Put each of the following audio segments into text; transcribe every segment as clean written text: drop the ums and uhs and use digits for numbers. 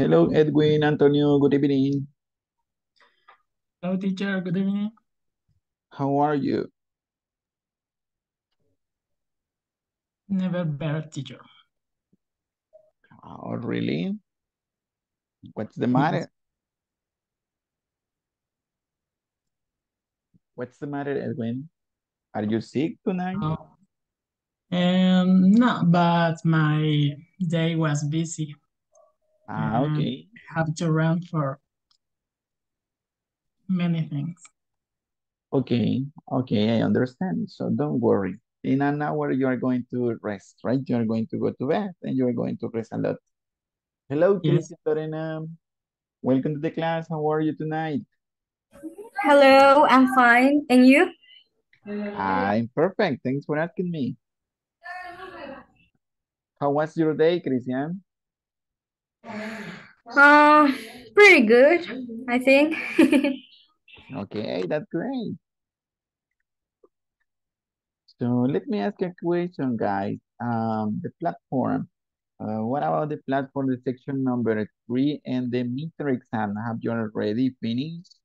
Hello, Edwin Antonio. Good evening. Hello, teacher. Good evening. How are you? Never better, teacher. Oh, really? What's the matter? What's the matter, Edwin? Are you sick tonight? Oh. No, but my day was busy. Ah, okay. I have to run for many things. Okay, okay, I understand. So don't worry. In an hour, you are going to rest, right? You are going to go to bed and you are going to rest a lot. Hello, Christian Adonai. Welcome to the class. How are you tonight? Hello, I'm fine. And you? I'm perfect. Thanks for asking me. How was your day, Christian? Pretty good, I think. Okay, that's great. So let me ask a question, guys. The platform. What about the platform, the section number 3 and the meter exam? Have you already finished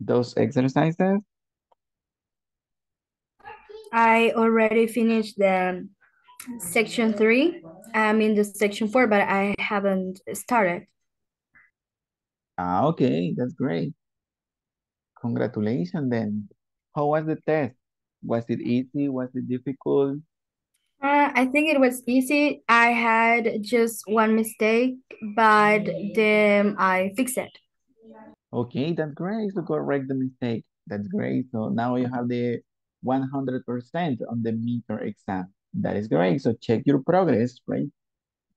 those exercises? I already finished the section 3. I'm in the section 4, but I haven't started. Ah, okay, that's great. Congratulations then. How was the test? Was it easy? Was it difficult? I think it was easy. I had just one mistake, but then I fixed it. Okay, that's great. So correct the mistake. That's great. So now you have the 100% on the meter exam. That is great. So check your progress, right?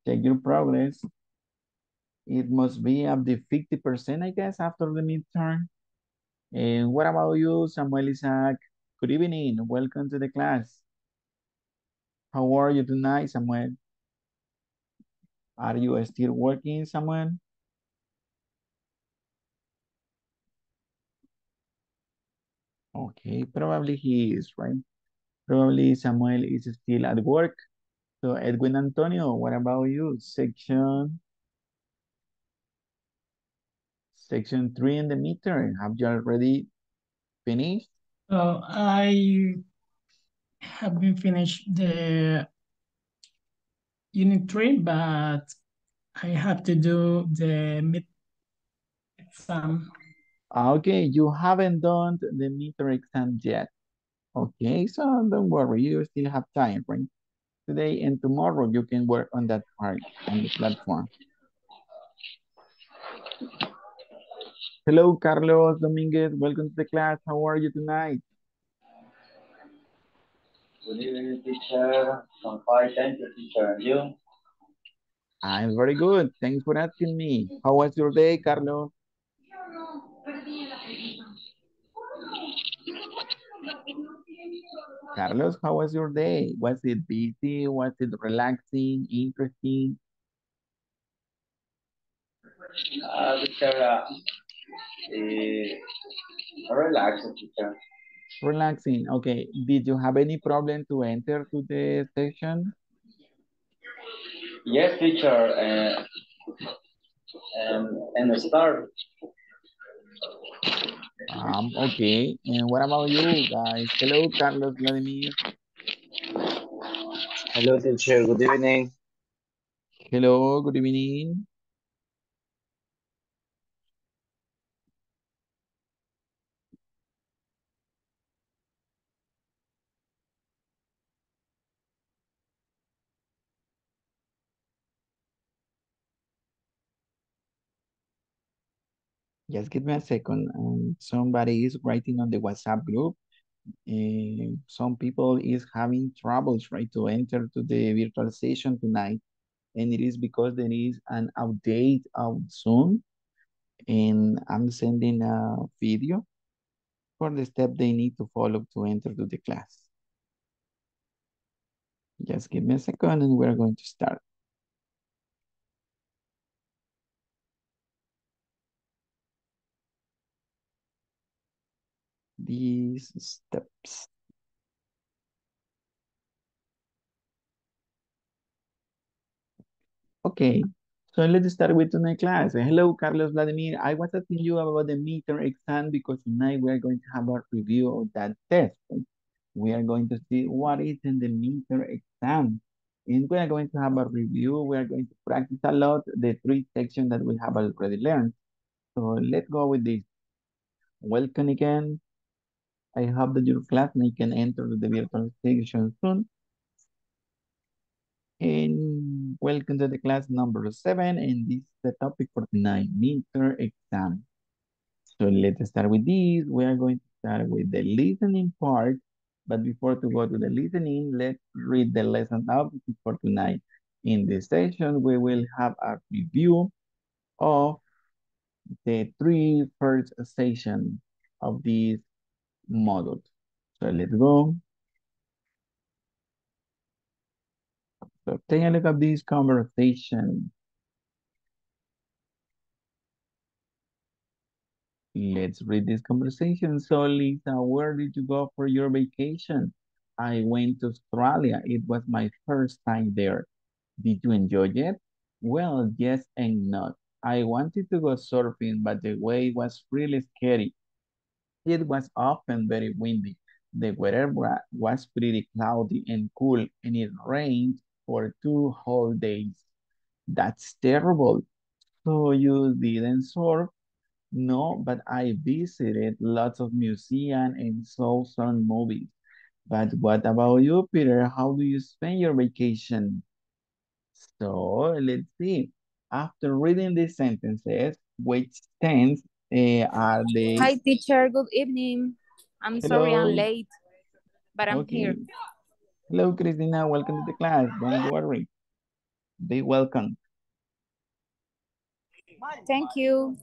Check your progress. It must be up to 50%, I guess, after the midterm. And what about you, Samuel Isaac? Good evening. Welcome to the class. How are you tonight, Samuel? Are you still working, Samuel? Okay, probably he is, right? Probably Samuel is still at work. So Edwin Antonio, what about you? Section 3 in the meter. Have you already finished? Oh, I have been finished the unit 3, but I have to do the mid exam. Okay, you haven't done the meter exam yet. Okay, so don't worry, you still have time, right? Today and tomorrow you can work on that part on the platform. Hello, Carlos Dominguez. Welcome to the class. How are you tonight? Good evening, teacher. I'm fine. Thank you, teacher. And you? I'm very good. Thanks for asking me. How was your day, Carlos? Carlos, how was your day? Was it busy? Was it relaxing? Interesting? Relaxing, teacher. Relaxing. Okay. Did you have any problem to enter to the session? Yes, teacher. And start. Okay. And what about you guys? Hello, Carlos Vladimir. Hello, teacher. Good evening. Hello. Good evening. Just give me a second. Somebody is writing on the WhatsApp group. Some people is having troubles, right, to enter to the virtual session tonight. And it is because there is an update out soon. And I'm sending a video for the step they need to follow to enter to the class. Just give me a second and we're going to start. These steps. Okay, So let's start with tonight's class. Hello, Carlos Vladimir. I want to tell you about the midterm exam because tonight we are going to have a review of that test. We are going to see what is in the midterm exam. And we are going to have a review. We are going to practice a lot the three sections that we have already learned. So let's go with this. Welcome again. I hope that your classmate can enter the virtual section soon. And welcome to the class number 7. And this is the topic for tonight, midterm exam. So let's start with this. We are going to start with the listening part. But before to go to the listening, let's read the lesson output for tonight. In this session, we will have a review of the three first sessions of this model. So let's go. So take a look at this conversation. Let's read this conversation. So Lisa, where did you go for your vacation? I went to Australia. It was my first time there. Did you enjoy it? Well, yes and no. I wanted to go surfing, but the way was really scary. It was often very windy. The weather was pretty cloudy and cool, and it rained for 2 whole days. That's terrible. So you didn't surf? No, but I visited lots of museums and saw some movies. But what about you, Peter? How do you spend your vacation? So let's see. After reading these sentences, which tense are they? Hi, teacher. Good evening. I'm Hello. Sorry I'm late, but I'm okay. Here. Hello, Cristina. Welcome to the class. Don't worry. Be welcome. Thank you.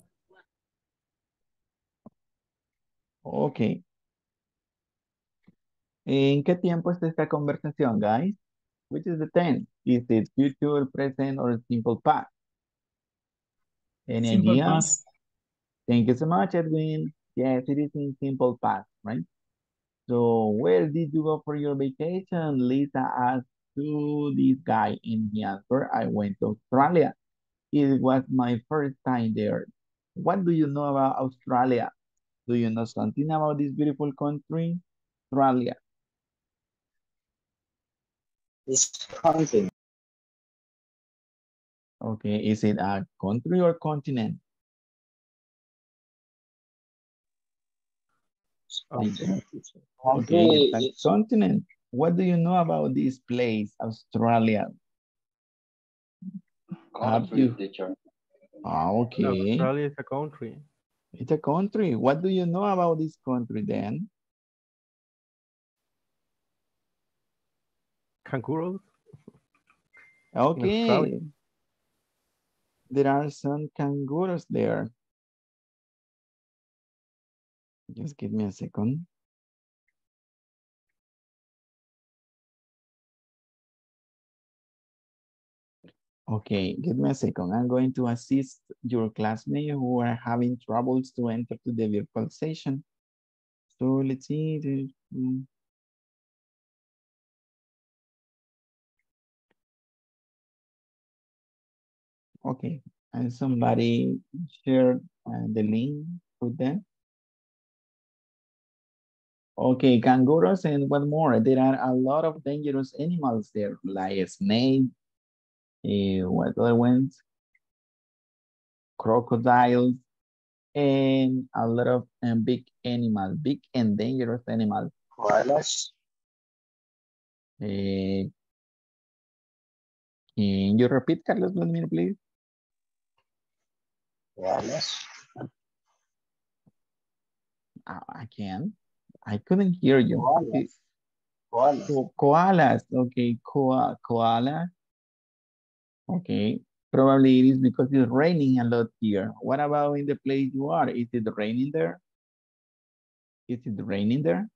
Ok. ¿En qué tiempo está esta conversación, guys? Which is the tense? Is it future, present, or simple past? Any simple idea? Past. Thank you so much, Edwin. Yes, it is in simple past, right? So, where did you go for your vacation? Lisa asked to this guy in the answer. I went to Australia. It was my first time there. What do you know about Australia? Do you know something about this beautiful country, Australia? It's country. Okay, is it a country or continent? Okay, it's a continent. What do you know about this place, Australia? Country, teacher. Okay. No, Australia is a country. It's a country. What do you know about this country then? Kangaroos. Okay. There are some kangaroos there. Just give me a second. Okay, give me a second. I'm going to assist your classmates who are having troubles to enter to the virtual session. So let's see. Okay, and somebody shared the link with them. Okay, kangaroos and one more. There are a lot of dangerous animals there, like snakes. What other ones? Crocodiles and a lot of big animals, big and dangerous animals. Koalas. Can you repeat, Carlos, please? Koalas. I couldn't hear you. Koalas. Koalas. Koalas. Okay, koala. Okay, probably it is because it's raining a lot here. What about in the place you are? Is it raining there? Is it raining there?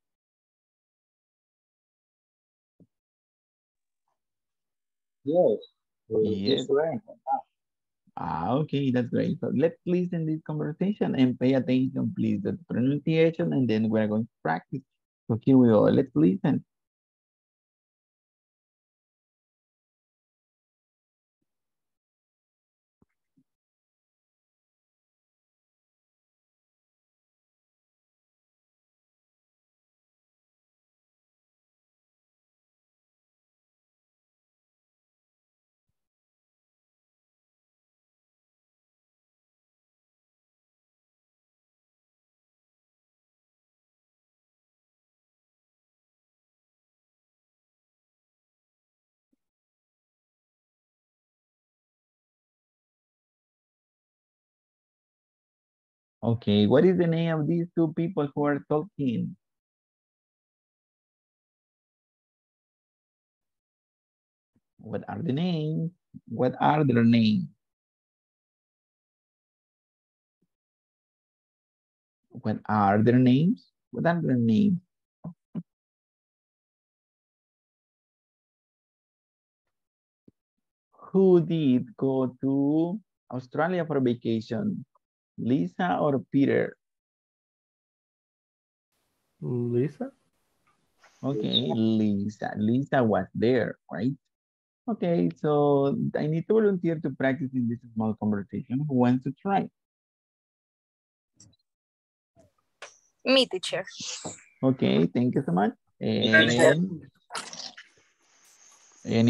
Yes, it's raining. Okay, that's great. So let's listen to this conversation and pay attention, please, to the pronunciation, and then we're going to practice. So here we go. Let's listen. Okay, what is the name of these two people who are talking? What are the names? What are their names? What are their names? What are their names? Who did go to Australia for vacation? Lisa or Peter? Lisa. Okay, Lisa. Lisa was there, right? Okay, so I need to volunteer to practice in this small conversation. Who wants to try? Me, teacher. Okay, thank you so much. Any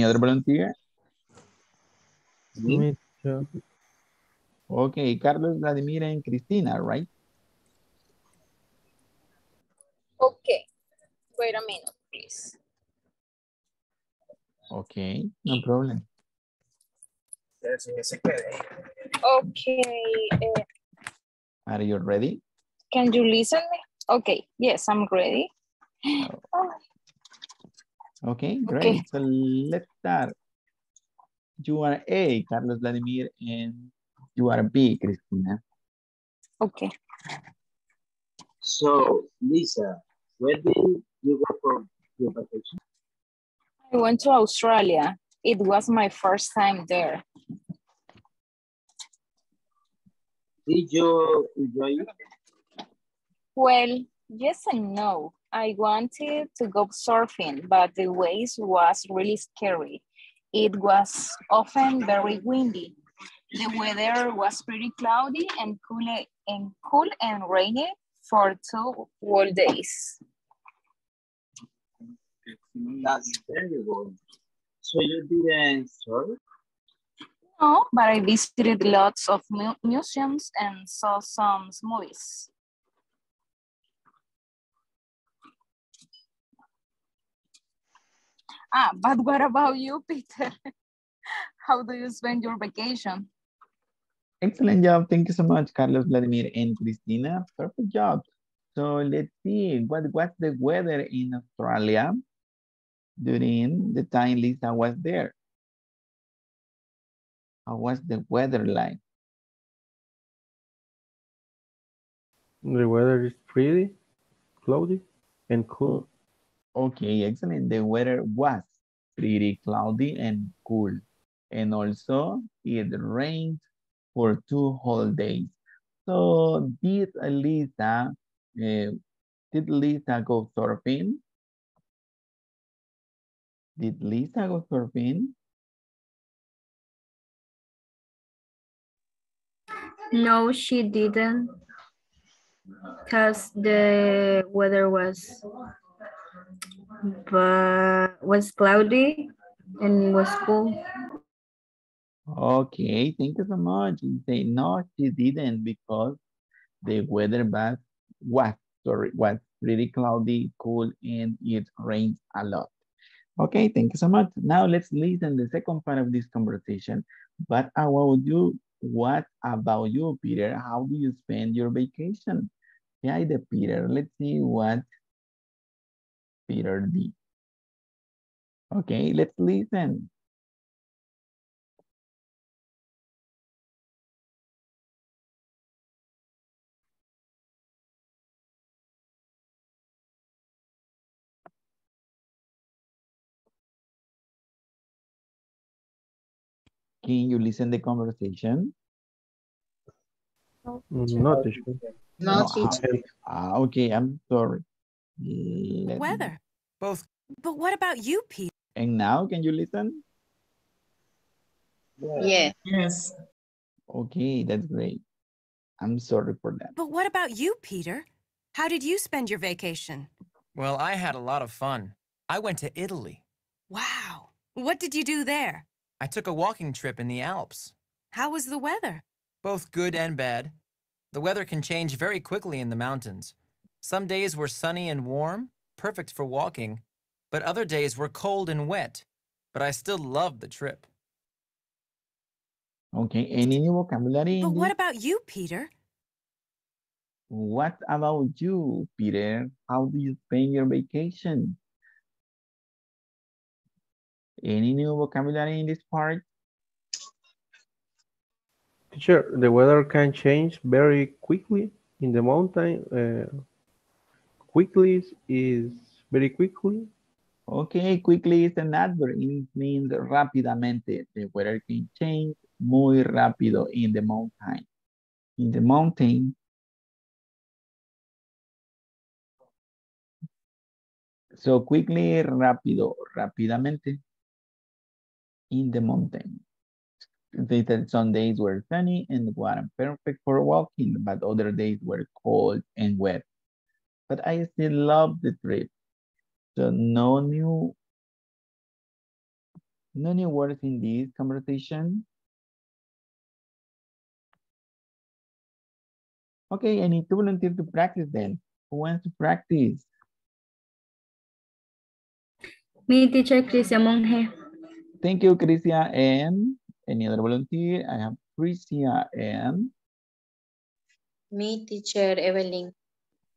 other volunteer? Me, teacher. Okay, Carlos, Vladimir, and Cristina, right? Okay, wait a minute, please. Okay, no problem. Okay. Are you ready? Can you listen me? Okay, yes, I'm ready. Okay, great. Okay. So let's start. You are A, Carlos Vladimir, and you are B, Cristina. Okay. So, Lisa, where did you go for your vacation? I went to Australia. It was my first time there. Did you enjoy it? Well, yes and no. I wanted to go surfing, but the waves was really scary. It was often very windy. The weather was pretty cloudy and cool and rainy for 2 whole days. That's very good. So you didn't surf? No, but I visited lots of museums and saw some movies. Ah, but what about you, Peter? How do you spend your vacation? Excellent job. Thank you so much, Carlos, Vladimir, and Cristina. Perfect job. So let's see, what's the weather in Australia during the time Lisa was there? How was the weather like? The weather is pretty cloudy and cool. Okay, excellent. The weather was pretty cloudy and cool. And also it rained for 2 whole days. So did Lisa go surfing? Did Lisa go surfing? No, she didn't, because the weather was cloudy and was cool. Okay, thank you so much. You say no, she didn't, because the weather was pretty cloudy, cool, and it rained a lot. Okay, thank you so much. Now let's listen to the second part of this conversation. But what about you, Peter? How do you spend your vacation? Yeah, Peter. Let's see what Peter did. Okay, let's listen. Can you listen to the conversation? Not teacher. Not teacher. Okay, I'm sorry. Weather. Both. But what about you, Pete? And now, can you listen? Yeah. Yes. Okay, that's great. I'm sorry for that. But what about you, Peter? How did you spend your vacation? Well, I had a lot of fun. I went to Italy. Wow. What did you do there? I took a walking trip in the Alps. How was the weather? Both good and bad. The weather can change very quickly in the mountains. Some days were sunny and warm, perfect for walking, but other days were cold and wet, but I still loved the trip. Okay, any new vocabulary? But what about you, Peter? What about you, Peter? How do you spend your vacation? Any new vocabulary in this part? Teacher, the weather can change very quickly in the mountain. Quickly is very quickly. Okay, quickly is an adverb. It means rápidamente. The weather can change muy rápido in the mountain. In the mountain. So quickly, rápido, rápidamente. In the mountain. They said some days were sunny and warm, perfect for walking, but other days were cold and wet. But I still love the trip. So no new words in this conversation. Okay, I need to volunteer to practice then. Who wants to practice? Me, teacher Christian Monge. Thank you, Christian. And any other volunteer? I have Christian and... Me, teacher Evelyn.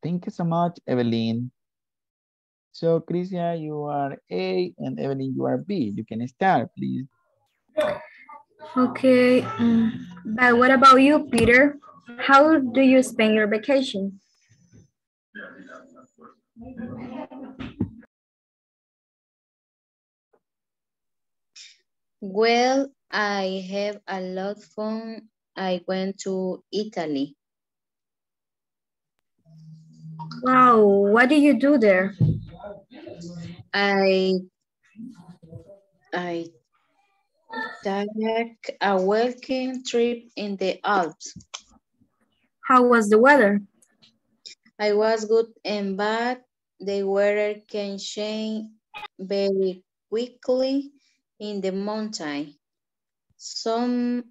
Thank you so much, Evelyn. So, Christian, you are A and Evelyn, you are B. You can start, please. Okay. But what about you, Peter? How do you spend your vacation? Well, I have a lot of fun. I went to Italy. Wow, what do you do there? I took a walking trip in the Alps. How was the weather? I was good and bad. The weather can change very quickly in the mountain. Some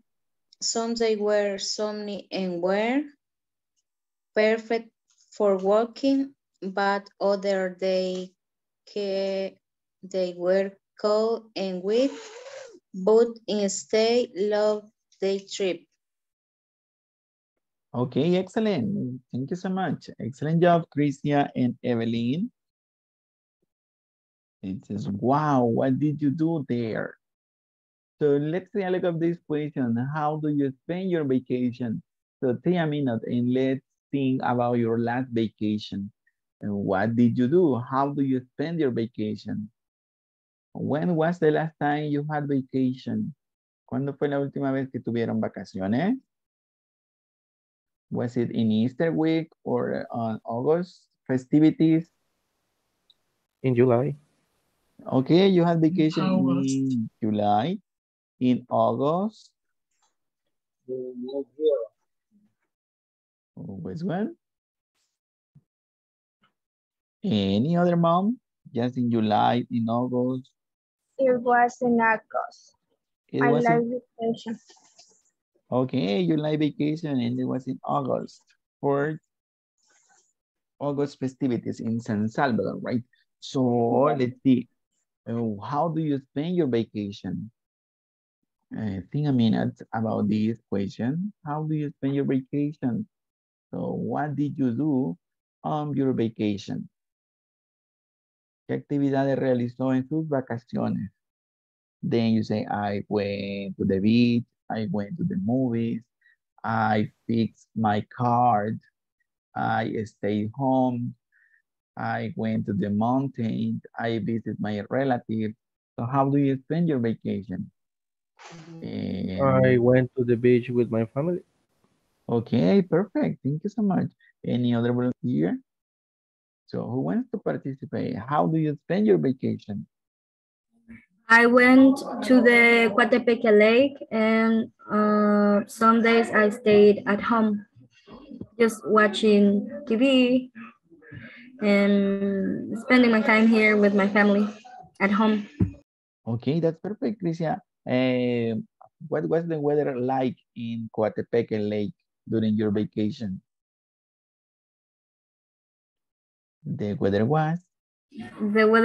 they were sunny and were perfect for walking, but other day they were cold and wet, but instead loved the trip. Okay, excellent. Thank you so much. Excellent job, Christian and Evelyn. It says, wow, what did you do there? So let's take a look at this question. How do you spend your vacation? So take a minute and let's think about your last vacation. And what did you do? How do you spend your vacation? When was the last time you had vacation? ¿Cuándo fue la última vez que tuvieron vacaciones? Was it in Easter week or on August festivities? In July. Okay, you had vacation in July. In August? Always well. Any other month? Just in July, in August? It was in August. I like vacation. Okay, July vacation and it was in August for August festivities in San Salvador, right? So let's see. How do you spend your vacation? Think a minute about this question. How do you spend your vacation? So what did you do on your vacation? ¿Qué actividades realizó en sus vacaciones? Then you say, I went to the beach, I went to the movies, I fixed my car, I stayed home, I went to the mountains, I visited my relatives. So how do you spend your vacation? I went to the beach with my family. Okay, perfect. Thank you so much. Any other volunteer? So who wants to participate? How do you spend your vacation? I went to the Coatepeque Lake and some days I stayed at home just watching TV and spending my time here with my family at home. Okay, that's perfect, Christian. What was the weather like in Coatepeque Lake during your vacation? The weather was good.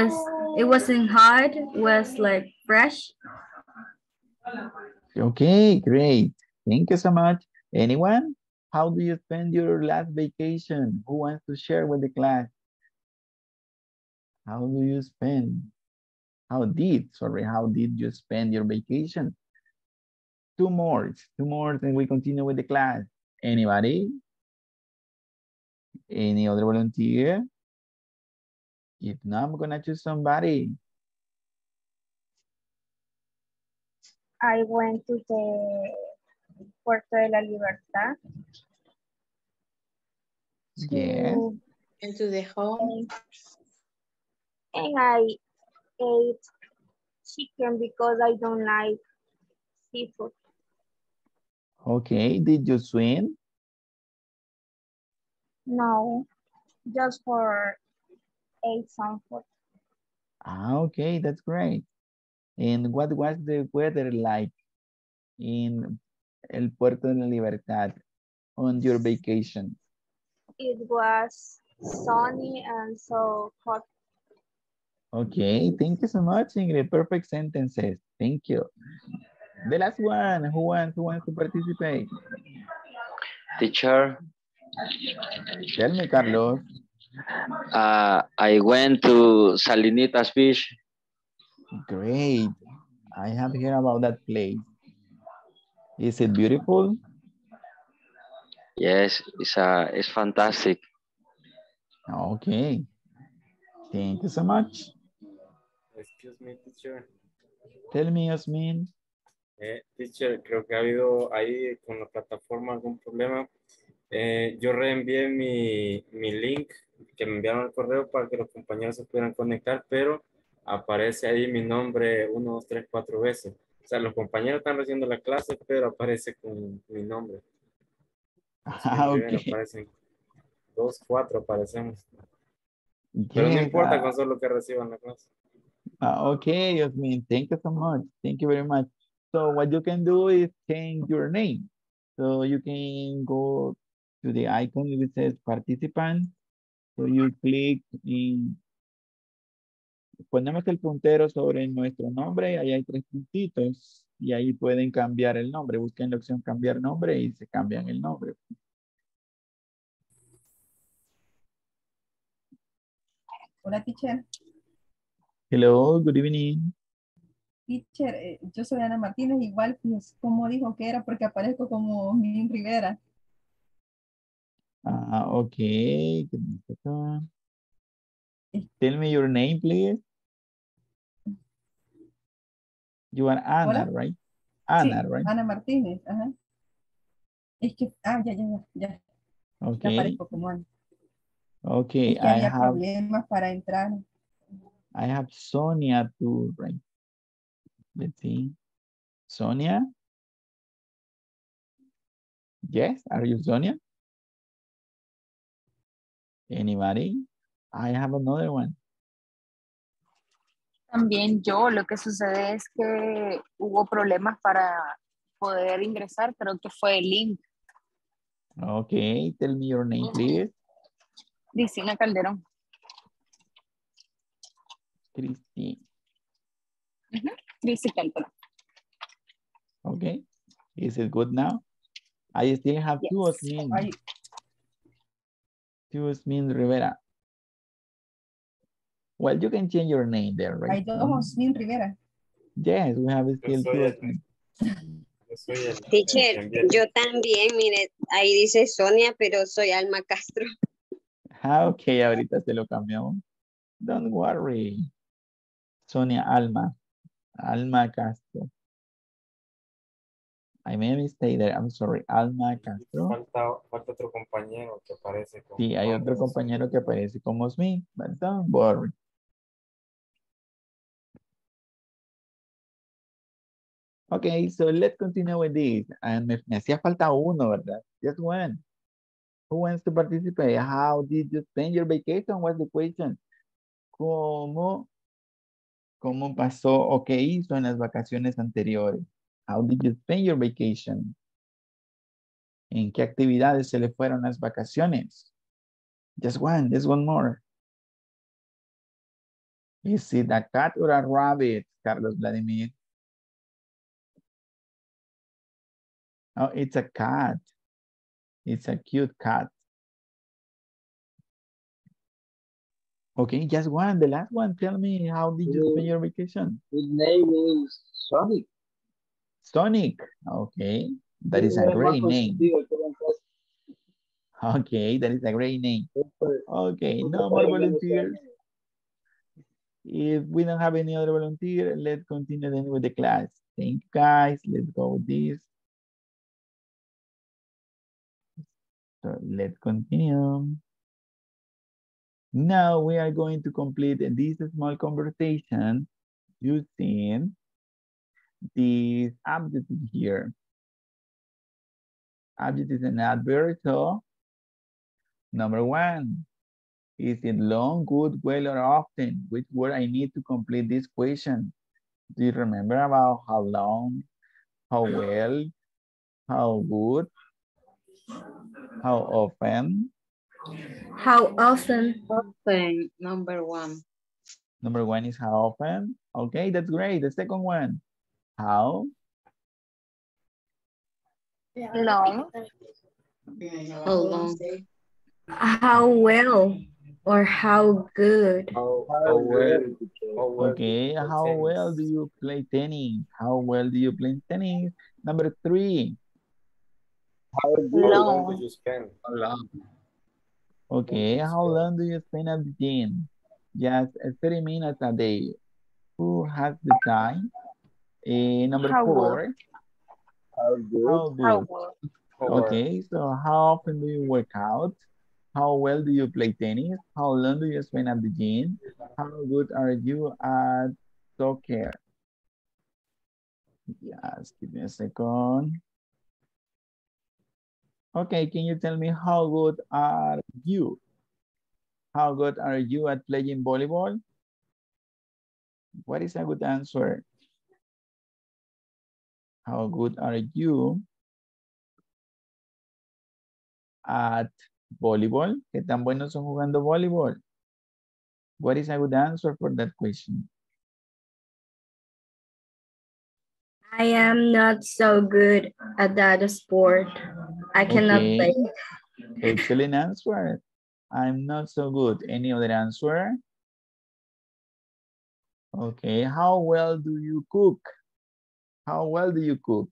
It wasn't hot. Was like fresh. Okay, great. Thank you so much. Anyone? How do you spend your last vacation? Who wants to share with the class? How do you spend? How did you spend your vacation? Two more, and we continue with the class. Anybody? Any other volunteer? If not, I'm gonna choose somebody. I went to the Puerto de la Libertad. Yes. Into the home. And I ate chicken because I don't like seafood. Okay, did you swim? No, just for ate some food. Ah, okay, that's great. And what was the weather like in El Puerto de la Libertad on your vacation? It was sunny and so hot. Okay, thank you so much, Ingrid. Perfect sentences. Thank you. The last one, who wants to participate? Teacher. Tell me, Carlos. I went to Salinitas Beach. Great. I have heard about that place. Is it beautiful? Yes, it's fantastic. Okay. Thank you so much. Excuse me, teacher. Tell me, Yasmin. Teacher, creo que ha habido ahí con la plataforma algún problema. Yo reenvié mi link que me enviaron al correo para que los compañeros se pudieran conectar, pero aparece ahí mi nombre 1, 2, 3, 4 veces. O sea, los compañeros están haciendo la clase, pero aparece con mi nombre. Ah, sí, ok. Aparecen 2, 4 aparecemos. Pero no importa con solo que reciban la clase. Okay, Yasmin, thank you so much. Thank you very much. So what you can do is change your name. So you can go to the icon which says participant. So you click in. Ponemos el puntero sobre nuestro nombre. Ahí hay 3 puntitos. Y ahí pueden cambiar el nombre. Busquen la opción cambiar nombre y se cambian el nombre. Hola, teacher. Hello, good evening. Teacher, yo soy Ana Martínez, igual pues, como dijo que era, porque aparezco como Vivín Rivera. Ah, ok. Tell me your name, please. You are Ana, hola. Right? Ana, sí, right? Ana Martínez, ajá. Es que, ya. Ok. Ya aparezco como Ana. Okay, es que I have problemas para entrar. I have Sonia too, right? Let's see. Sonia? Yes, are you Sonia? Anybody? I have another one. También yo, lo que sucede es que hubo problemas para poder ingresar, creo que fue el link. Okay, tell me your name, please. Cristina Calderón. Cristina. Cristina Calderón. Okay. Is it good now? I still have yes. Two Osmin Rivera. Well, you can change your name there, right? I don't know Osmin Rivera. Yes, we have still two Osmin. Teacher, yo también, mire, ahí dice Sonia, pero soy Alma Castro. Ah, ok, ahorita se lo cambiamos. Don't worry. Sonia Alma. Alma Castro. I made a mistake there. I'm sorry. Alma Castro. Falta otro compañero que aparece como... Sí, hay otro compañero que aparece como Osmin. But don't worry. Ok, so let's continue with this. And me hacía falta uno, ¿verdad? Just one. Who wants to participate? How did you spend your vacation? What's the question? ¿Cómo pasó o qué hizo en las vacaciones anteriores? How did you spend your vacation? ¿En qué actividades se le fueron las vacaciones? Just one more. Is it a cat or a rabbit, Carlos Vladimir? Oh, it's a cat. It's a cute cat. Okay, just one, the last one. Tell me, how did you spend your vacation? His name is Sonic. Sonic, okay. That is a great name. Okay, that is a great name. Okay, no more volunteers. If we don't have any other volunteer, let's continue then with the class. Thank you guys, let's go with this. So let's continue. Now we are going to complete this small conversation using this adjective here. Adjectives and adverbs. So, number one, is it long, good, well, or often? Which word I need to complete this question? Do you remember about how long, how well, how good, how often? How often? Often, number one. Number one is how often. Okay, that's great. The second one, how? Long. How long? How well or how good? How well. Okay, how well do you play tennis? How well do you play tennis? Number three. How long do you spend? How long? Okay, how long do you spend at the gym? Just 30 minutes a day. Who has the time? Number four. How good? How good? Okay, so how often do you work out? How well do you play tennis? How long do you spend at the gym? How good are you at soccer? Yes, give me a second. Okay, can you tell me how good are you? How good are you at playing volleyball? What is a good answer? How good are you at volleyball? ¿Qué tan buenos son jugando voleibol? What is a good answer for that question? I am not so good at that sport. I cannot play. Excellent answer. I'm not so good. Any other answer? Okay, how well do you cook? How well do you cook?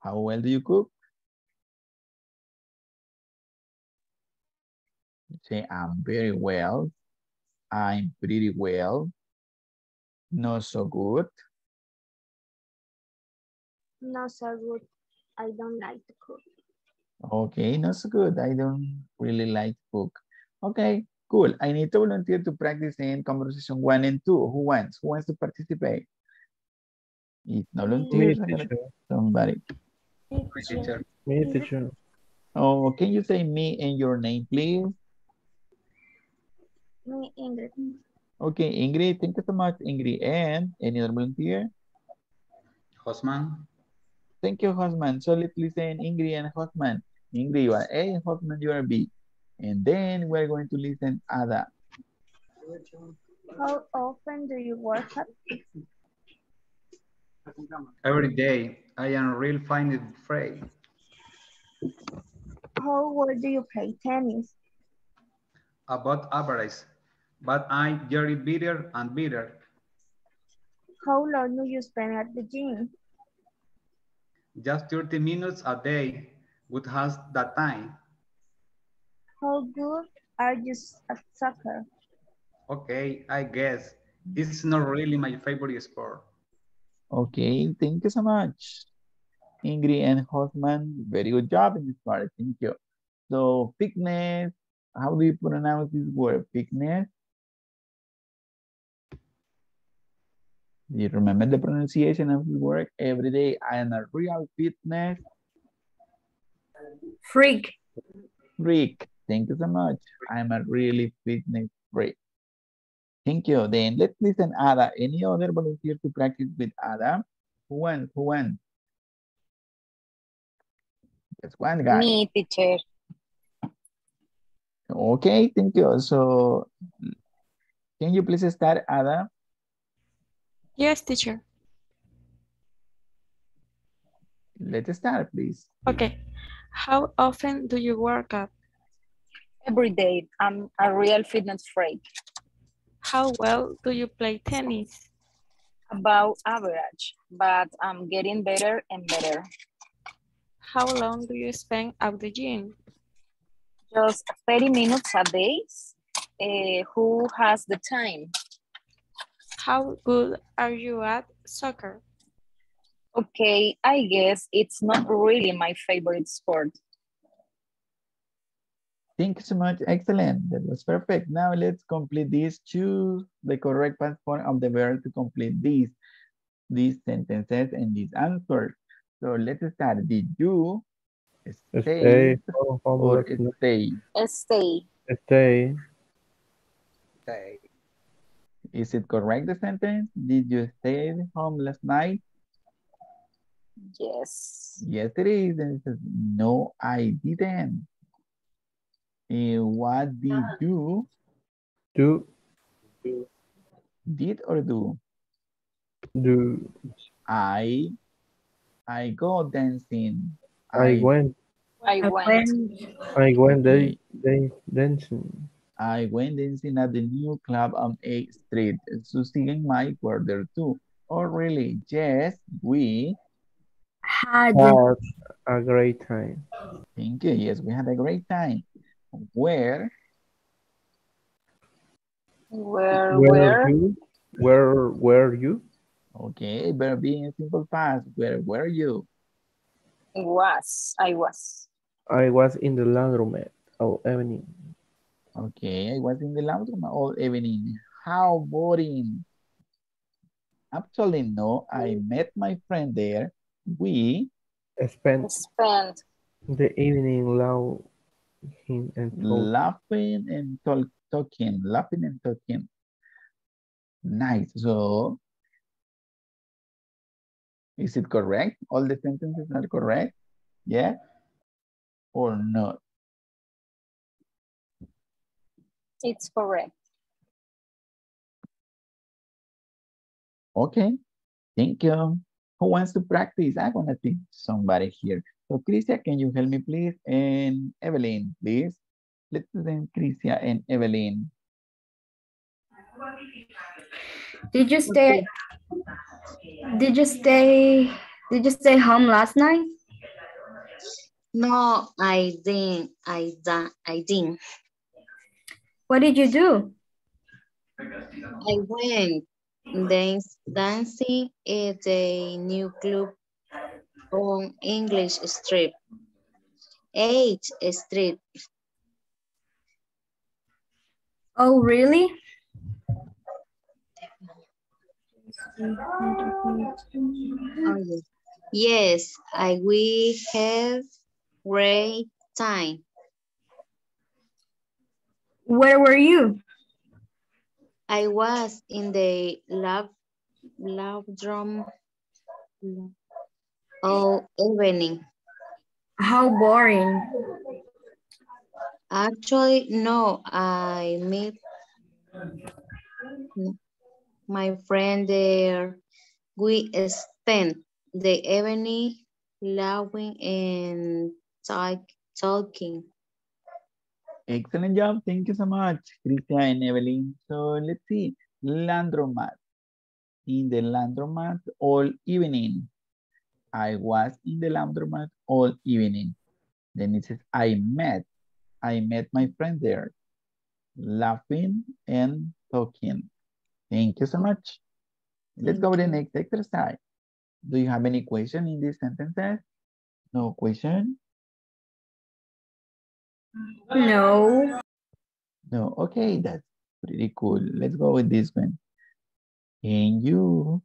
How well do you cook? You say, I'm very well. I'm pretty well. Not so good. Not so good. I don't like to cook. Okay, not so good. I don't really like to cook. Okay. Cool. I need to volunteer to practice in conversation 1 and 2. Who wants? Who wants to participate? If no volunteers, somebody. Me, teacher. Me, teacher. Oh, can you say me and your name, please? Me, Ingrid. Okay, Ingrid. Thank you so much, Ingrid. And any other volunteer? Hosman. Thank you, Hosman. So let's listen, Ingrid and Hosman. Ingrid, you are A, Hosman, you are B. And then we're going to listen, Ada. How often do you work out? Every day. I am real fine and afraid. How well do you play tennis? About average, but I'm getting better and better. How long do you spend at the gym? Just 30 minutes a day. What has that time? How good are you at soccer? Okay, I guess. This is not really my favorite sport. Okay, thank you so much, Ingrid and Hosman. Very good job in this part. Thank you. So, fitness. How do you pronounce this word? Fitness. Do you remember the pronunciation of this word? Every day, I am a real fitness freak. Freak. Thank you so much. I'm a really fitness freak. Thank you. Then let's listen, Ada. Any other volunteer to practice with Ada? Who won? Just one guy. Me, teacher. Okay, thank you. So Can you please start, Ada? Yes, teacher. Let's start, please. Okay. How often do you work out? Every day. I'm a real fitness freak. How well do you play tennis? About average, but I'm getting better and better. How long do you spend at the gym? Just 30 minutes a day. Who has the time? How good are you at soccer? Okay, I guess it's not really my favorite sport. Thank you so much. Excellent. That was perfect. Now let's complete this. Choose the correct past form of the verb to complete these sentences and these answers. So let's start. Did you stay or stay? Stay. Stay. Stay. Is it correct, the sentence? Did you stay at home last night? Yes. Yes, it is. And it says, no, I didn't. What did you do? Did or do? Do. I go dancing. I went dancing. I went dancing at the new club on 8th Street. Susie and Mike were there too. Oh, really? Yes, we had a great time. Thank you. Yes, we had a great time. Where were you? Okay, better be in simple past. Where were you? I was in the laundromat all evening. Okay, I was in the laundromat all evening. How boring. Actually, no, I met my friend there. We spent the evening laughing and talking. Nice. So, is it correct? All the sentences are correct? Yeah? Or not? It's correct. Okay. Thank you. Who wants to practice? I'm going to teach somebody here. So, Crisia, can you help me, please? And Evelyn, please. Let's do Crisia and Evelyn. Did you stay home last night? No, I didn't. What did you do? I went dancing at a new club on English Street, 8th Street. Oh, really? Oh, yes. Yes, we have great time. Where were you? I was in the laundromat all evening. How boring. Actually, no, I met my friend there. We spent the evening laughing and talking. Excellent job. Thank you so much, Crisia and Evelyn. So let's see. Laundromat. In the laundromat all evening. I was in the laundromat all evening. Then it says, I met my friend there. Laughing and talking. Thank you so much. Let's go with the next exercise. Do you have any question in these sentences? No question? No. No, okay, that's pretty cool. Let's go with this one. Can you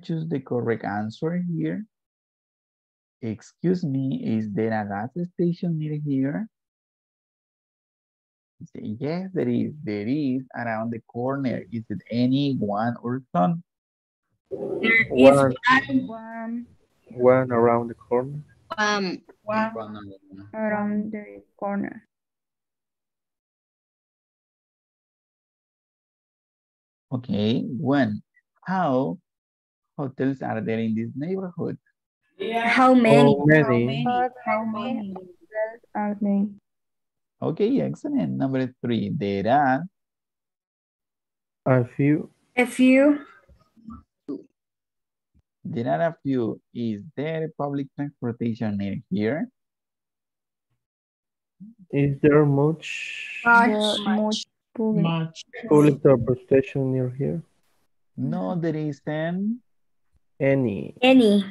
choose the correct answer here? Excuse me, is there a gas station near here? Say, yes, there is. There is around the corner. Is it any one or some? There is one. One around the corner. One around the corner. Okay, one. How hotels are there in this neighborhood? Yeah. How many? How many hotels are there? Okay, excellent. Number three. There are a few. A few. There are a few. Is there public transportation near here? Is there much public transportation near here? No, there isn't any. Any.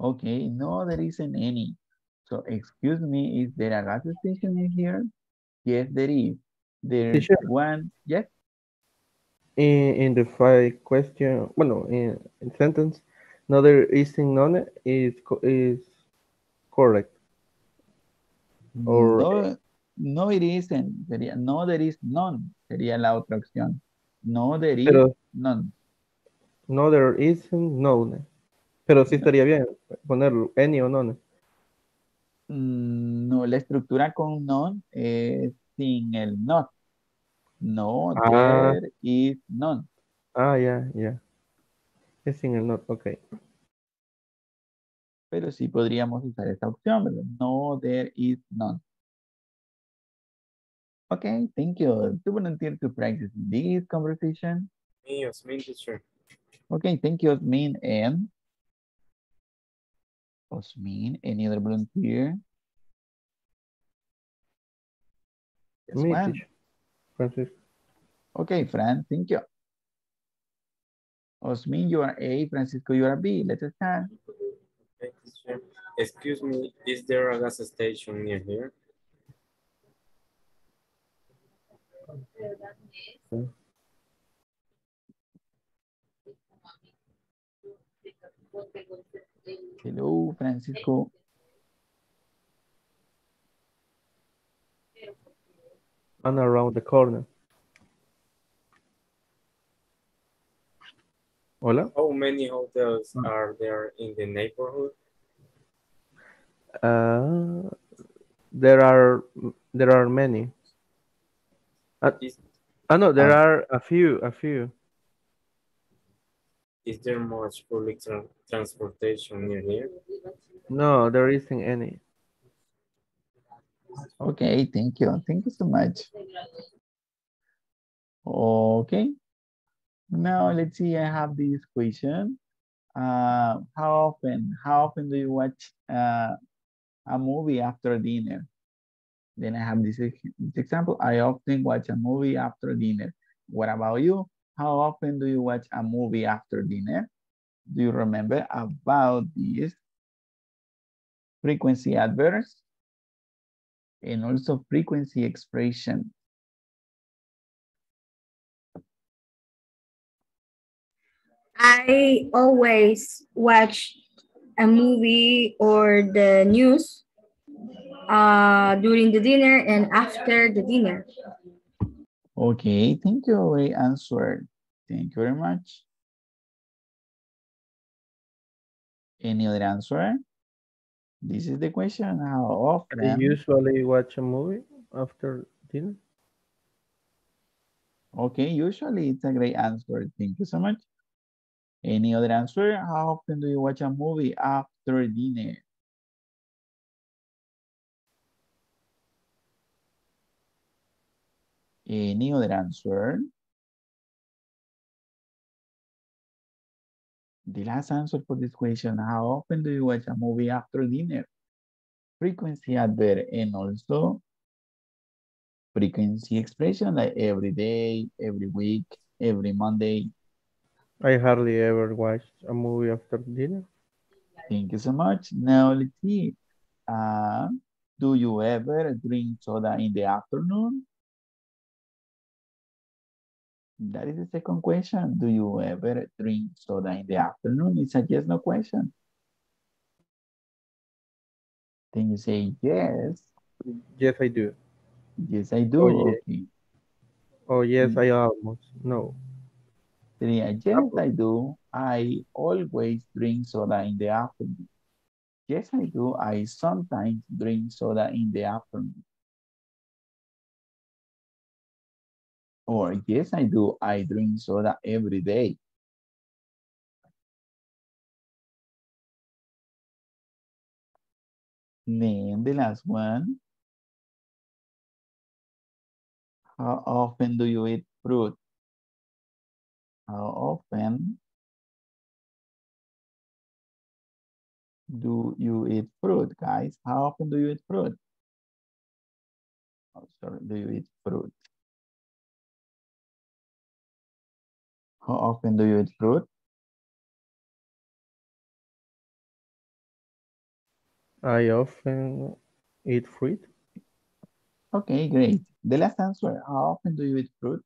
Okay, no, there isn't any. So, excuse me, is there a gas station in here? Yes, there is. There's one. Yes. In the five question, well, in sentence, no, there isn't none is correct. Or no, it isn't. No, there is none. Sería la otra opción. No, there is none. No, there isn't none. Pero sí estaría bien ponerlo any o none. No, la estructura con none es sin el not. No, there is none. Ah, yeah. Es sin el not, ok. Pero sí podríamos usar esta opción, ¿verdad? No, there is none. Okay, thank you. Do you volunteer to practice this conversation? Me, Yasmin, teacher. Okay, thank you, Yasmin. And? Yasmin, any other volunteer? Yes, me, teacher. Francisco. Okay, Fran, thank you. Osmin, you are A. Francisco, you are B. Let's start. Excuse me, is there a gas station near here? Hello, Francisco. And around the corner. Hola. How many hotels are there in the neighborhood? There are many. There are a few. Is there much public transportation near here? No, there isn't any. Okay, thank you. Thank you so much. Okay. Now, let's see, I have this question. How often do you watch a movie after dinner? Then I have this example. I often watch a movie after dinner. What about you? How often do you watch a movie after dinner? Do you remember about this frequency adverbs and also frequency expression? I always watch a movie or the news during the dinner and after the dinner. Okay, thank you. We answered. Thank you very much. Any other answer? This is the question. How often do you usually watch a movie after dinner? Okay, usually it's a great answer. Thank you so much. Any other answer? How often do you watch a movie after dinner? Any other answer? The last answer for this question, how often do you watch a movie after dinner? Frequency adverb and also frequency expression like every day, every week, every Monday. I hardly ever watch a movie after dinner. Thank you so much. Now let's see. Do you ever drink soda in the afternoon? That is the second question. Do you ever drink soda in the afternoon? It's a yes, no question. Then you say yes. Yes, I do. Yes, I do. Oh, yes, okay. Oh, yes, I almost. No. Yes, I do. I always drink soda in the afternoon. Yes, I do. I sometimes drink soda in the afternoon. Or yes, I do. I drink soda every day. Then the last one. How often do you eat fruit? How often do you eat fruit, guys? How often do you eat fruit? Oh, sorry, do you eat fruit? How often do you eat fruit? I often eat fruit. Okay, great. The last answer, how often do you eat fruit?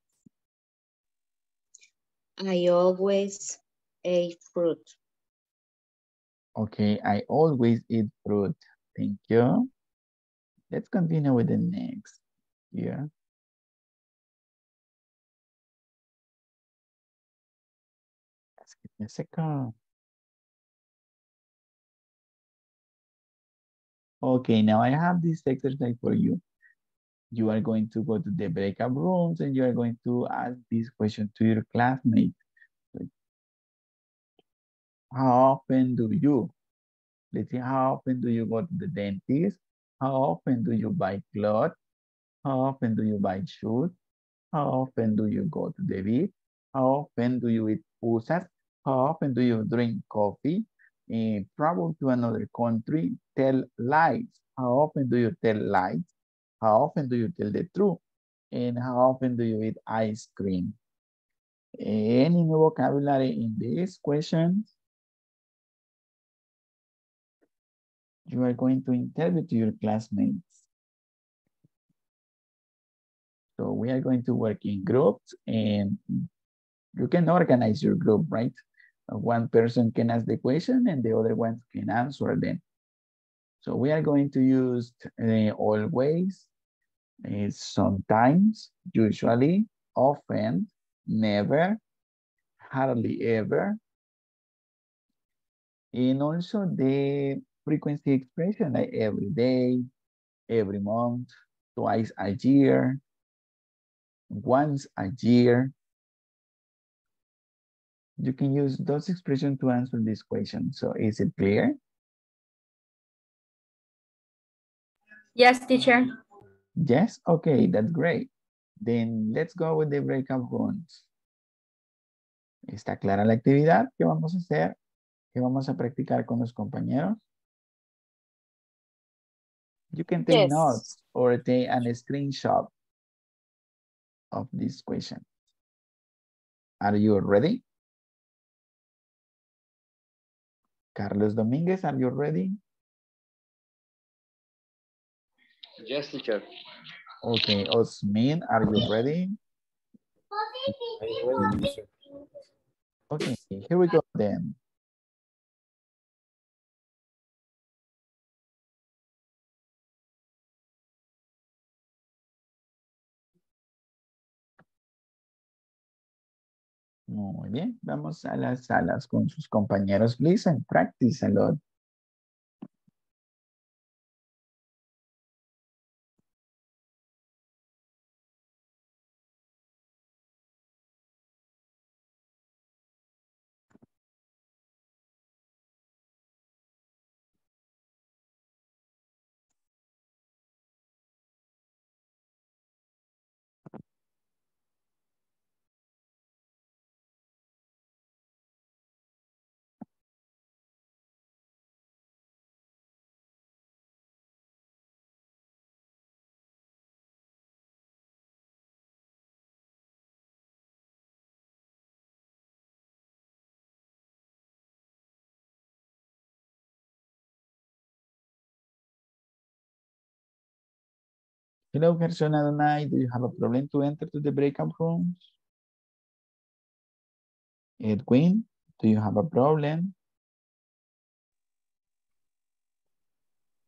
I always eat fruit. Okay, I always eat fruit. Thank you. Let's continue with the next here. Let's give me a second. Okay, now I have this exercise for you. You are going to go to the breakout rooms and you are going to ask this question to your classmates. How often do you? Let's see, how often do you go to the dentist? How often do you buy clothes? How often do you buy shoes? How often do you go to the beach? How often do you eat pupusas? How often do you drink coffee? Travel to another country? Tell lies. How often do you tell lies? How often do you tell the truth? And how often do you eat ice cream? Any new vocabulary in these questions? You are going to interview to your classmates. So we are going to work in groups and you can organize your group, right? One person can ask the question and the other one can answer them. So we are going to use always, sometimes, usually, often, never, hardly ever. And also the frequency expression like every day, every month, twice a year, once a year. You can use those expressions to answer this question. So is it clear? Yes, teacher. Yes, okay, that's great. Then let's go with the breakout rooms. ¿Está clara la actividad que vamos a hacer? ¿Qué vamos a practicar con los compañeros? You can take yes. notes or take a screenshot of this question. Are you ready? Carlos Dominguez, are you ready? Yes, teacher. Okay, Hosman, are you ready? Okay, here we go then. Muy bien, vamos a las salas con sus compañeros, please, and practice a lot. Hello, Gerson Adonai, do you have a problem to enter to the breakout rooms? Edwin, do you have a problem?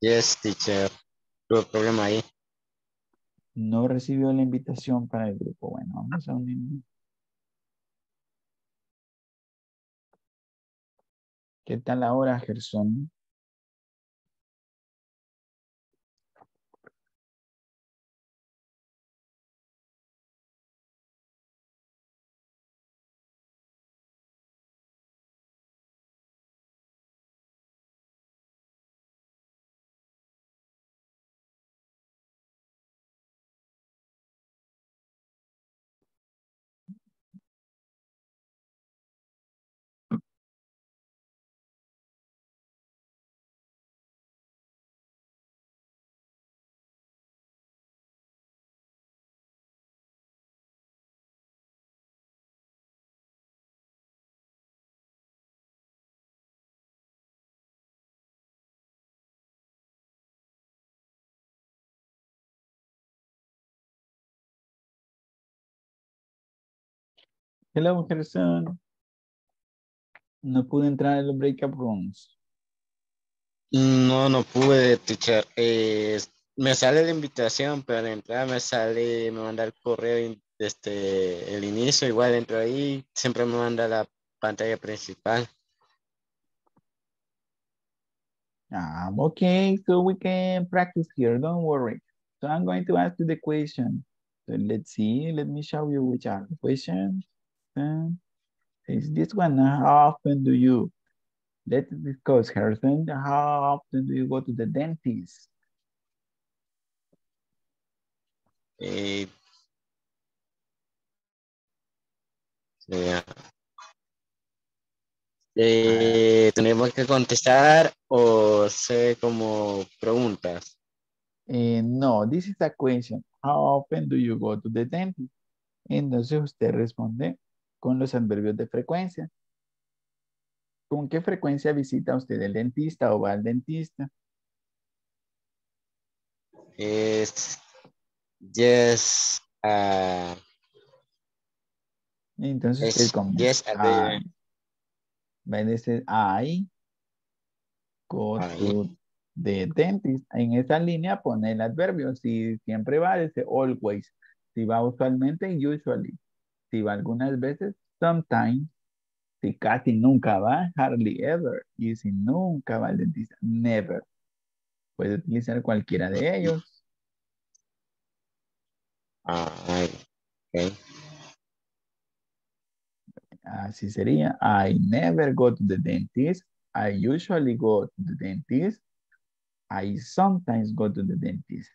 Yes, teacher. Tuve problema ahí. No recibió la invitación para el grupo. Bueno, vamos a unirnos. ¿Qué tal ahora, Gerson? Hello, Gerson. No pude entrar en los breakup rooms. No, no pude, teacher. Me sale la invitación, pero la entrada me sale, me manda el correo desde el inicio, igual entro ahí, siempre me manda la pantalla principal. Okay, so we can practice here, don't worry. So I'm going to ask you the question. So let's see, let me show you which are the questions. It's this one, how often do you, let's discuss, Hersan, how often do you go to the dentist? Yeah. ¿Tenemos que contestar o sé como preguntas? No, this is a question. How often do you go to the dentist? Entonces usted responde con los adverbios de frecuencia. ¿Con qué frecuencia visita usted el dentista o va al dentista? Yes. Entonces usted con yes, dice I go to the dentist. En esa línea pone el adverbio. Si siempre va, dice always. Si va usualmente, usually. Si va algunas veces, sometimes. Si casi nunca va, hardly ever. Y si nunca va al dentista, never. Puede utilizar cualquiera de ellos. Okay. Así sería. I never go to the dentist. I usually go to the dentist. I sometimes go to the dentist.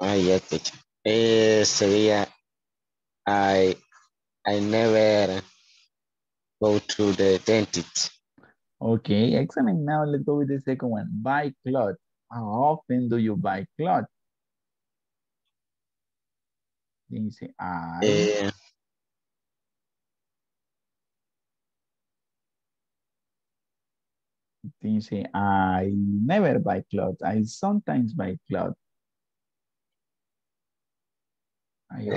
Yes, teacher. Sería I never go to the dentist. Okay, excellent. Now let's go with the second one. Buy clothes. How often do you buy clothes? Dice, I never buy clothes. I sometimes buy clothes. I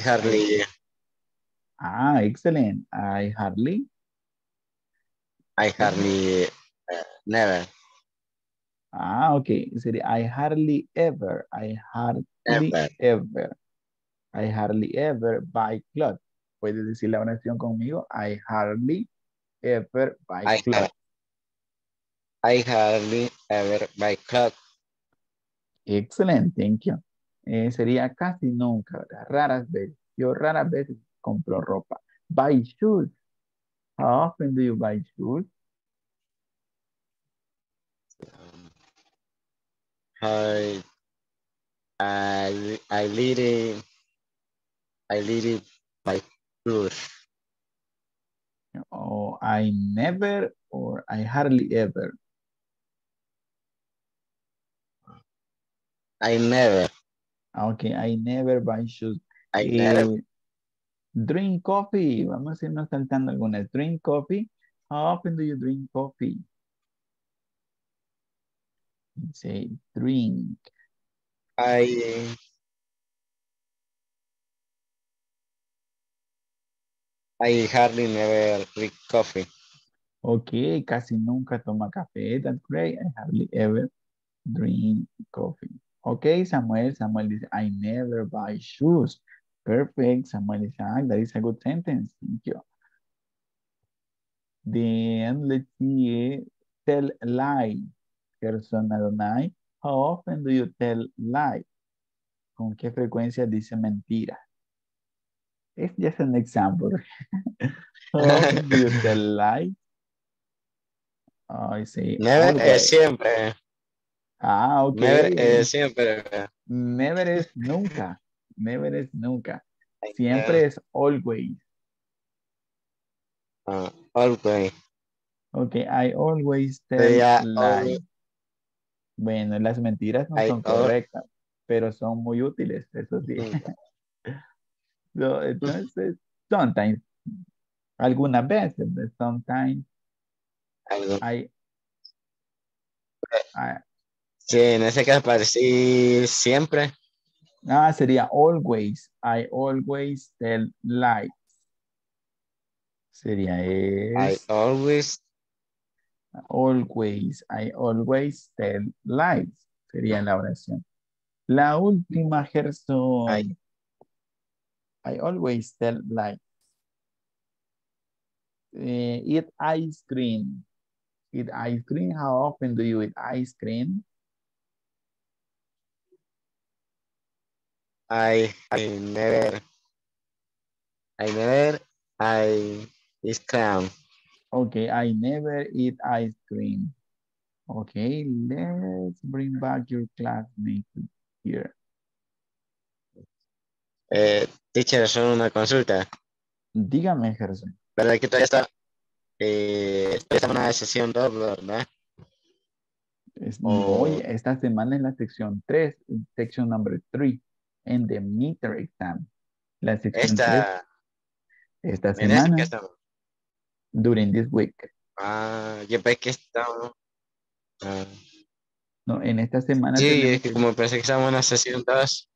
hardly. Excellent. I hardly never. Okay. I hardly ever. I hardly ever buy clothes. ¿Puedes decir la oración conmigo? I hardly ever buy clothes. I hardly ever buy clothes. Excellent, thank you. Sería casi nunca, ¿verdad? Raras veces. Yo raras veces compro ropa. Buy shoes. How often do you buy shoes? I literally buy shoes. Oh, I never or I hardly ever. I never. Okay, I never buy shoes. I never. Drink coffee. Vamos a irnos saltando algunas. Drink coffee. How often do you drink coffee? Say drink. I hardly never drink coffee. Okay, casi nunca toma café. That's great. I hardly ever drink coffee. Okay, Samuel dice, I never buy shoes. Perfect, Samuel Isaac. That is a good sentence. Thank you. Then let's see. Tell lie. Gerson Adonai. How often do you tell lie? ¿Con qué frecuencia dice mentira? It's just an example. How often do you tell lie? I say never es siempre. Okay. Never es siempre. Never es nunca. Never es nunca. Siempre es always. Always. Okay, I always tell lie. Bueno, las mentiras no son correctas, pero son muy útiles, eso sí. So, entonces, sometimes, algunas veces, sometimes, sí, en ese caso, para decir siempre. Ah, sería always. I always tell lies. Sería es. I always tell lies. Sería la oración. La última, Gerson. I always tell lies. Eat ice cream. Eat ice cream. How often do you eat ice cream? I never eat cream. Okay, I never eat ice cream. Okay, let's bring back your classmate here. Teacher, solo una consulta. Dígame, Gerson. ¿Verdad que todavía está una sesión 2, verdad? Hoy, esta semana es la sección 3, section number 3, en the meter exam. La sección esta semana. During this week. Ah, yo pensé que estamos. No, en esta semana. Sí, tenemos... es que como pensé que estábamos en la sección 2.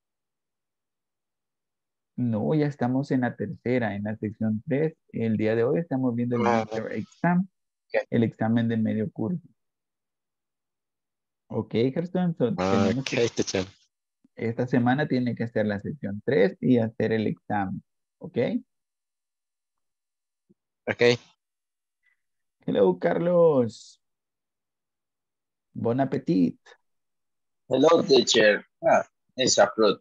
No, ya estamos en la tercera, en la sección 3. El día de hoy estamos viendo el major exam, el examen de medio curso. Ok, Gerson. So esta semana tiene que hacer la sección 3 y hacer el examen. Ok. Ok. Hello, Carlos. Bon appetit. Hello, teacher. Ah, it's approved.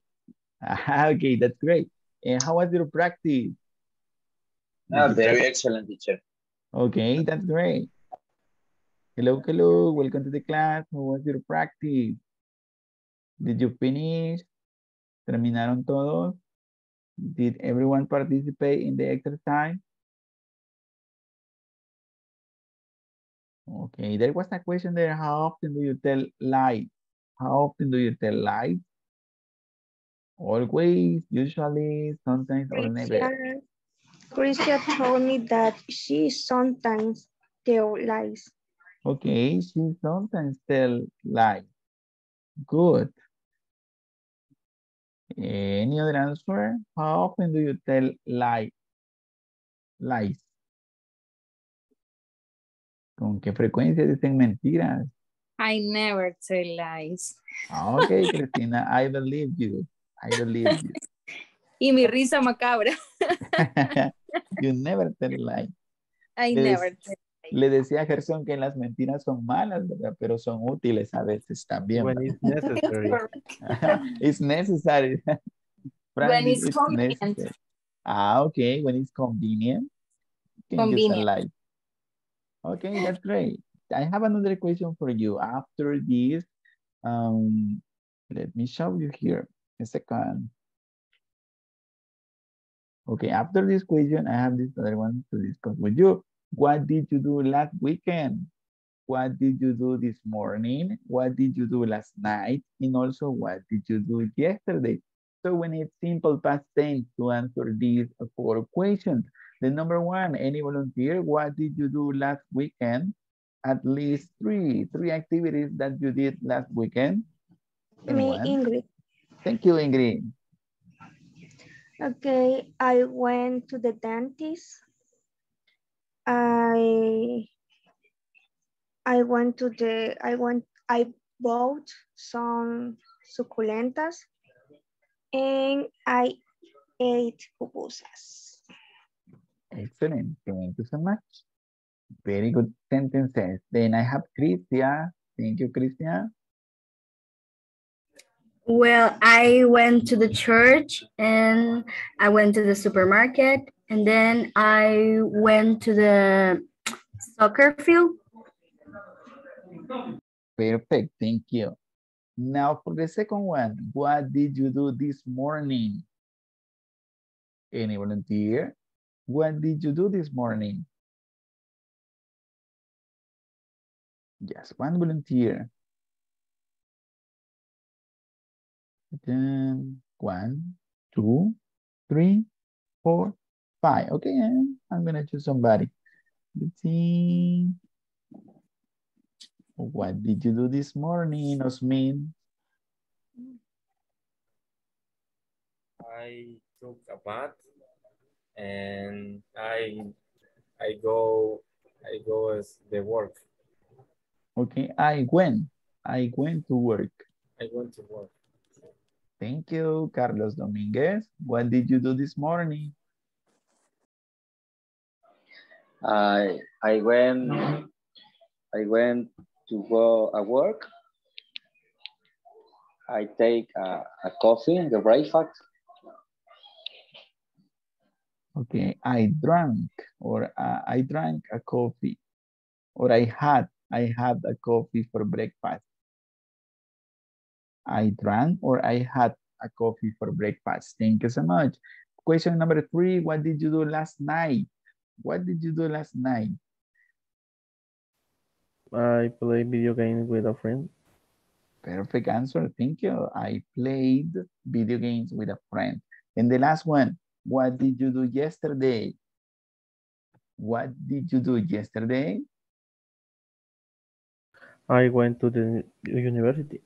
Okay, that's great. And how was your practice? Very excellent, teacher. Okay, that's great. Hello. Welcome to the class. How was your practice? Did you finish? ¿Terminaron todos? Did everyone participate in the exercise? Okay, there was a question there. How often do you tell lies? How often do you tell lies? Always, usually, sometimes, or never. Christian told me that she sometimes tells lies. Okay, she sometimes tells lies. Good. Any other answer? How often do you tell lies? Lies. ¿Con qué frecuencia dicen mentiras? I never tell lies. Okay, Cristina, I believe you. I believe you. Y mi risa macabra. You never tell lies. I never tell lies. Le decía a Gerson que las mentiras son malas, ¿verdad? Pero son útiles a veces también. When it's necessary. It's necessary. When it's convenient. Necessary. Ah, okay. When it's convenient. Convenient. Okay, that's great. I have another question for you. After this, let me show you here. A second. Okay, after this question, I have this other one to discuss with you. What did you do last weekend? What did you do this morning? What did you do last night? And also, what did you do yesterday? So we need simple past tense to answer these four questions. The number one, any volunteer, what did you do last weekend? At least three activities that you did last weekend. Me, Ingrid. Thank you, Ingrid. Okay, I went to the dentist. I bought some suculentas and I ate pupusas. Excellent. Thank you so much. Very good sentences. Then I have Christia. Thank you, Christia. Well, I went to the church and I went to the supermarket and then I went to the soccer field. Perfect, thank you. Now for the second one, what did you do this morning? Any volunteer? What did you do this morning? Just one volunteer. Then 1, 2, 3, 4, 5. Okay, I'm gonna choose somebody. Let's see. What did you do this morning, Hosman? I took a bath and I go as the work. Okay, I went to work. I went to work. Thank you, Carlos Dominguez. What did you do this morning? I went to go to work. I take a coffee, the breakfast. Okay, I drank a coffee, or I had a coffee for breakfast. I drank or I had a coffee for breakfast. Thank you so much. Question number 3, what did you do last night? What did you do last night? I played video games with a friend. Perfect answer. Thank you. I played video games with a friend. And the last one, what did you do yesterday? What did you do yesterday? I went to the university.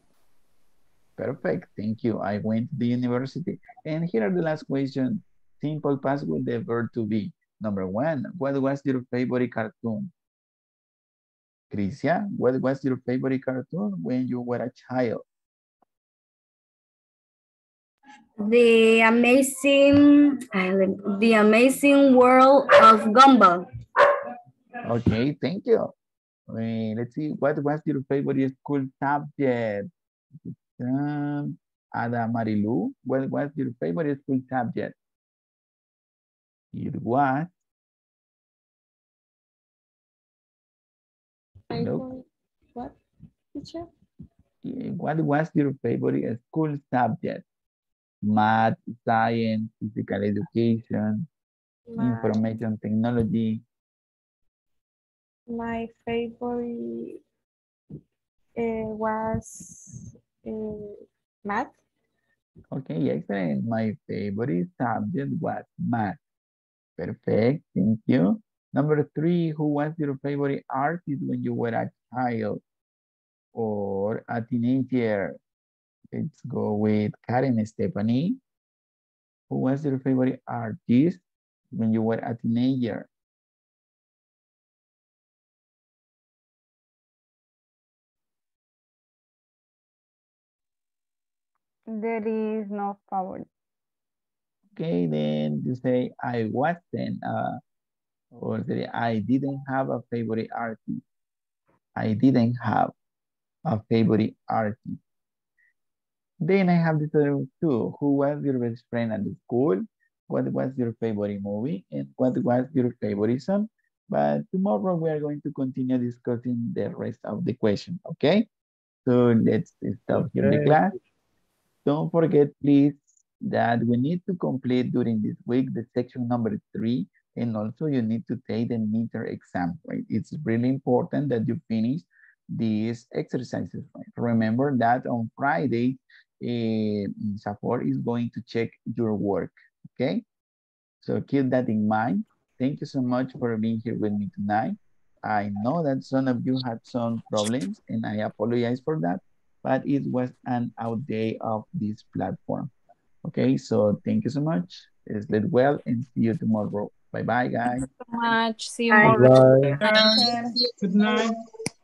Perfect. Thank you. I went to the university. And here are the last question. Simple past with the verb to be. Number 1, what was your favorite cartoon? Christian, what was your favorite cartoon when you were a child? The amazing World of Gumball. Okay, thank you. Let's see, what was your favorite school subject? Ada Marilu, what was your favorite school subject? It was. Hello? What, teacher? What was your favorite school subject? Math, science, physical education, information technology. My favorite was math. Okay, excellent. My favorite subject was math. Perfect, thank you. Number 3, who was your favorite artist when you were a child or a teenager? Let's go with Karen and Stephanie. Who was your favorite artist when you were a teenager? There is no favorite. Okay, then you say I wasn't or say, I didn't have a favorite artist. I didn't have a favorite artist. Then I have this other 2. Who was your best friend at the school? What was your favorite movie? And what was your favorite song? But tomorrow we are going to continue discussing the rest of the question, okay? So let's stop here in the class. Don't forget, please, that we need to complete during this week the section number 3. And also you need to take the meter exam, right? It's really important that you finish these exercises, right? Remember that on Friday, INSAFORP is going to check your work, okay? So keep that in mind. Thank you so much for being here with me tonight. I know that some of you had some problems and I apologize for that, but it was an out day of this platform. Okay, so thank you so much. Sleep well and see you tomorrow. Bye-bye, guys. Thank you so much. See you tomorrow. Good night.